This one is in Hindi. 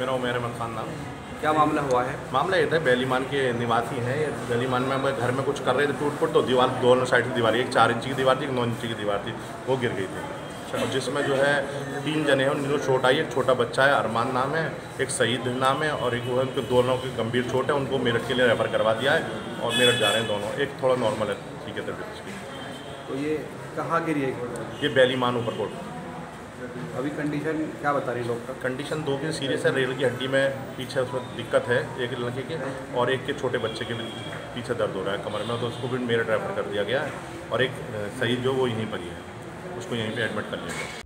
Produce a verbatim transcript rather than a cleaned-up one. मेरा उमेर अहमद खान नाम। क्या मामला हुआ है? मामला ये था, बेलीमान के निवासी हैं। बेलीमान में हम घर में कुछ कर रहे थे, टूट फूट तो दीवार दोनों साइड की दीवार, एक चार इंची की दीवार थी, एक नौ इंची की दीवार थी, वो गिर गई थी। और जिसमें जो है तीन जने हैं, उनको चोट आई। एक छोटा बच्चा है, अरमान नाम है, एक सईद नाम है और एक वो है। उनके दोनों की गंभीर चोट है, उनको मेरठ के लिए रेफर करवा दिया है और मेरठ जा रहे हैं दोनों। एक थोड़ा नॉर्मल है, ठीक है तबियत की। तो ये कहाँ गिरी है? ये बेलीमान ऊपर कोट। अभी कंडीशन क्या बता रही है लोग का? कंडीशन दो के सीरियस है, रेल की हड्डी में पीछे उसमें दिक्कत है, एक लड़के के, और एक के छोटे बच्चे के पीछे दर्द हो रहा है कमर में, तो उसको भी मेरठ रेफर कर दिया गया है। और एक सही जो वो यहीं पर ही है, उसको यहीं पे एडमिट कर लिया गया।